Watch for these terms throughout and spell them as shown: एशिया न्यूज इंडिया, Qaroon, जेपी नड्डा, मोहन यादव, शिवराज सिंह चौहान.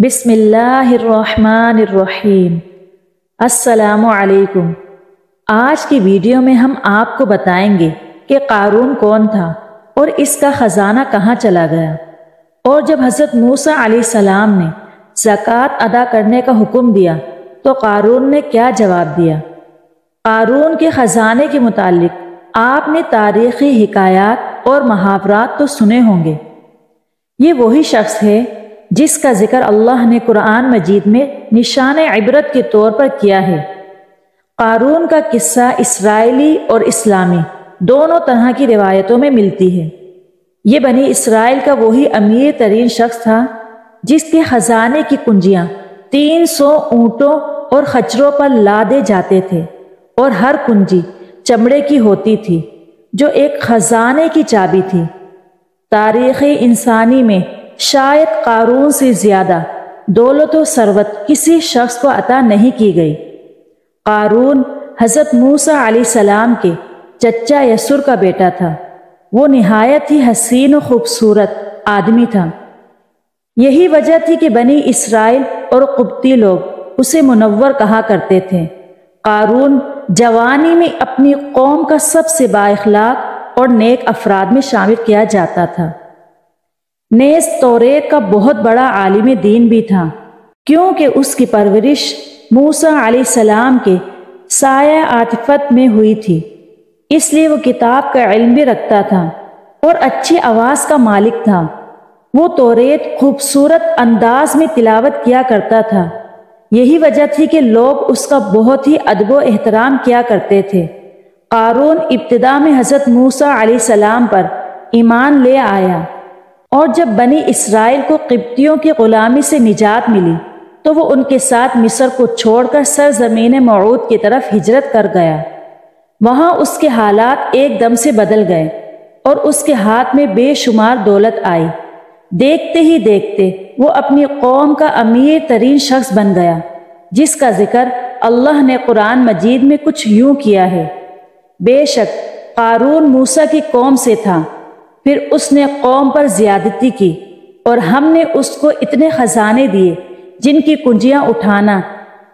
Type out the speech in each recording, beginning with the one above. बिस्मिल्लाहिर्रहमानिर्रहीम। अस्सलामुअलैकुम। आज की वीडियो में हम आपको बताएंगे कि क़ारून कौन था और इसका ख़जाना कहाँ चला गया, और जब हज़रत मूसा अलैहिस्सलाम ने ज़कात अदा करने का हुक्म दिया तो क़ारून ने क्या जवाब दिया। क़ारून के ख़जाने के मुतालिक आपने तारीख़ी हिकायात और मुहावरात तो सुने होंगे। ये वही शख्स है जिसका जिक्र अल्लाह ने कुरान मजीद में निशान इबरत के तौर पर किया है। क़ारून का किस्सा इसराइली और इस्लामी दोनों तरह की रिवायतों में मिलती है। ये बनी इसराइल का वही अमीर तरीन शख्स था जिसके ख़जाने की कुंजियाँ 300 ऊँटों और खच्चरों पर लादे जाते थे और हर कुंजी चमड़े की होती थी, जो एक ख़जाने की चाबी थी। तारीख़ इंसानी में शायद क़ारून से ज़्यादा दौलत और सरवत किसी शख्स को अता नहीं की गई। क़ारून हज़रत मूसा अलैहिस्सलाम के चचा यसुर का बेटा था। वो निहायत ही हसीन और ख़ूबसूरत आदमी था। यही वजह थी कि बनी इसराइल और क़ुब्ती लोग उसे मुनव्वर कहा करते थे। क़ारून जवानी में अपनी कौम का सबसे बाइखलाक और नेक अफराद में शामिल किया जाता था। नेज़ तौरेत का बहुत बड़ा आलिम दीन भी था, क्योंकि उसकी परवरिश मूसा अलैहिस्सलाम के साया आतिफत में हुई थी। इसलिए वो किताब का इल्म भी रखता था और अच्छी आवाज़ का मालिक था। वो तौरेत खूबसूरत अंदाज में तिलावत किया करता था। यही वजह थी कि लोग उसका बहुत ही अदब व एहतराम किया करते थे। क़ारून इब्तिदा में हज़रत मूसा अलैहिस्सलाम पर ईमान ले आया, और जब बनी इसराइल को क़िब्तियों की ग़ुलामी से निजात मिली तो वो उनके साथ मिस्र को छोड़कर सरज़मीन मऊद की तरफ हिजरत कर गया। वहाँ उसके हालात एकदम से बदल गए और उसके हाथ में बेशुमार दौलत आई। देखते ही देखते वो अपनी कौम का अमीर तरीन शख्स बन गया, जिसका जिक्र अल्लाह ने कुरान मजीद में कुछ यूँ किया है। बेशक क़ारून मूसा की कौम से था, फिर उसने कौम पर ज़्यादती की और हमने उसको इतने ख़जाने दिए जिनकी कुंजियाँ उठाना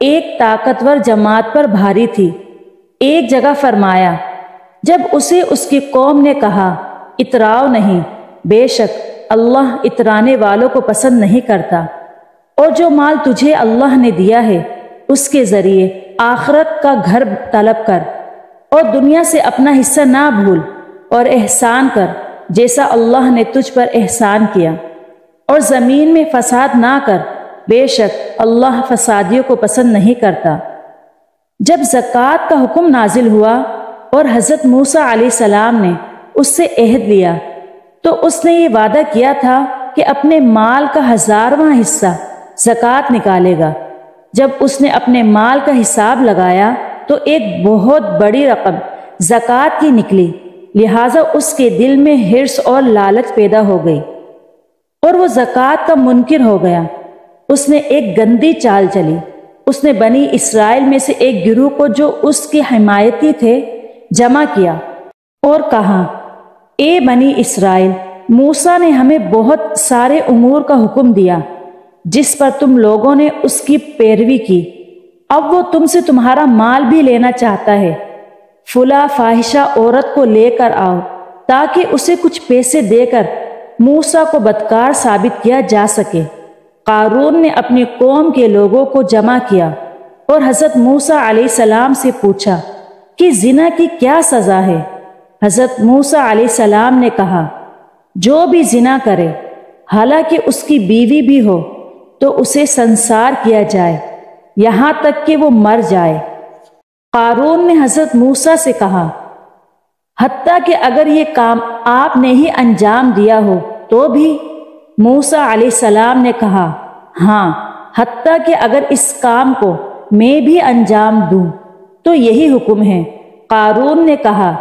एक ताकतवर जमात पर भारी थी। एक जगह फरमाया, जब उसे उसकी कौम ने कहा, इतराओ नहीं, बेशक अल्लाह इतराने वालों को पसंद नहीं करता, और जो माल तुझे अल्लाह ने दिया है उसके ज़रिए आखरत का घर तलब कर, और दुनिया से अपना हिस्सा ना भूल, और एहसान कर जैसा अल्लाह ने तुझ पर एहसान किया, और ज़मीन में फसाद ना कर, बेशक अल्लाह फसादियों को पसंद नहीं करता। जब ज़कात का हुक्म नाजिल हुआ और हज़रत मूसा अलैहिस्सलाम ने उससे अहद लिया तो उसने ये वादा किया था कि अपने माल का 1000वां हिस्सा ज़कात निकालेगा। जब उसने अपने माल का हिसाब लगाया तो एक बहुत बड़ी रकम ज़कात की निकली, लिहाजा उसके दिल में हिर्स और लालच पैदा हो गई और वो ज़कात का मुनकिर हो गया। उसने एक गंदी चाल चली। उसने बनी इसराइल में से एक गिरोह को, जो उसके हिमायती थे, जमा किया और कहा, ए बनी इसराइल, मूसा ने हमें बहुत सारे उमूर का हुक्म दिया जिस पर तुम लोगों ने उसकी पैरवी की। अब वो तुमसे तुम्हारा माल भी लेना चाहता है। फुला फाहिशा औरत को लेकर आओ ताकि उसे कुछ पैसे देकर मूसा को बदकार साबित किया जा सके। क़ारून ने अपनी कौम के लोगों को जमा किया और हज़रत मूसा अलैहिस्सलाम से पूछा कि ज़िना की क्या सज़ा है। हज़रत मूसा अलैहिस्सलाम ने कहा, जो भी ज़िना करे, हालांकि उसकी बीवी भी हो, तो उसे संसार किया जाए यहाँ तक कि वो मर जाए। क़ारून ने हज़रत मूसा से कहा, हत्ता कि अगर ये काम आपने ही अंजाम दिया हो तो भी। मूसा अलैहिस्सलाम ने कहा, हाँ, हत्ता कि अगर इस काम को मैं भी अंजाम दूं तो यही हुक्म है। क़ारून ने कहा,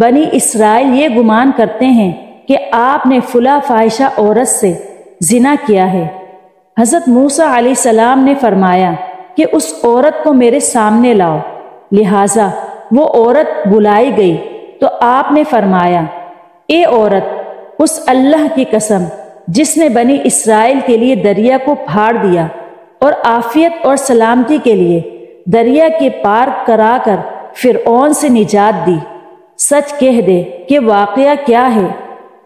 बनी इसराइल ये गुमान करते हैं कि आपने फुला फाहिशा औरत से ज़िना किया है। हज़रत मूसा अलैहिस्सलाम ने फरमाया कि उस औरत को मेरे सामने लाओ। लिहाजा वो औरत बुलाई गई तो आपने फरमाया, ए औरत, उस अल्लाह की कसम जिसने बनी इसराइल के लिए दरिया को फाड़ दिया और आफियत और सलामती के लिए दरिया के पार कराकर फिरौन से निजात दी। सच कह दे कि वाकया क्या है।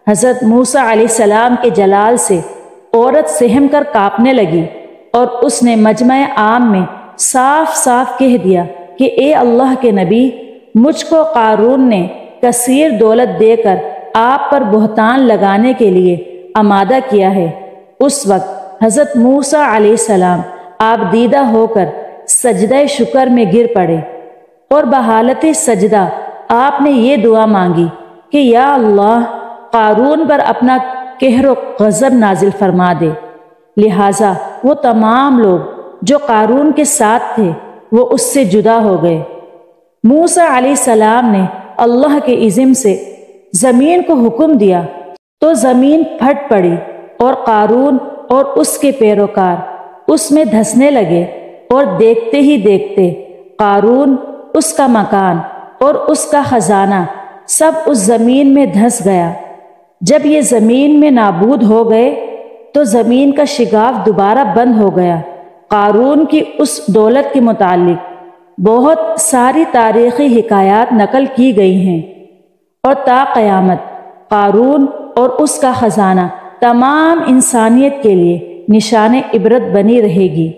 हज़रत मूसा अलैहिस्सलाम के जलाल से औरत सहम कर कांपने लगी और उसने मजमा आम में साफ साफ कह दिया कि ए अल्लाह के नबी, मुझको क़ारून ने कसीर दौलत देकर आप पर बहतान लगाने के लिए आमादा किया है। उस वक्त हज़रत मूसा अलैहिस्सलाम आप दीदा होकर सजदा शुक्र में गिर पड़े और बहालत सजदा आपने ये दुआ मांगी कि या अल्लाह, क़ारून पर अपना कहर गज़ब नाजिल फरमा दे। लिहाजा वो तमाम लोग जो क़ारून के साथ थे वो उससे जुदा हो गए। मूसा अलैहिस्सलाम ने अल्लाह के इज़्म से ज़मीन को हुक्म दिया तो ज़मीन फट पड़ी और क़ारून और उसके पैरोकार उसमें धंसने लगे और देखते ही देखते क़ारून, उसका मकान और उसका ख़जाना सब उस ज़मीन में धंस गया। जब ये ज़मीन में नाबूद हो गए तो ज़मीन का शिगाव दोबारा बंद हो गया। क़ारून की उस दौलत के मुतालिक बहुत सारी तारीख़ी हिकायात नकल की गई हैं और ता क़यामत क़ारून और उसका ख़जाना तमाम इंसानियत के लिए निशाने इबरत बनी रहेगी।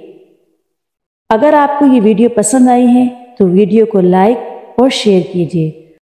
अगर आपको ये वीडियो पसंद आई है तो वीडियो को लाइक और शेयर कीजिए।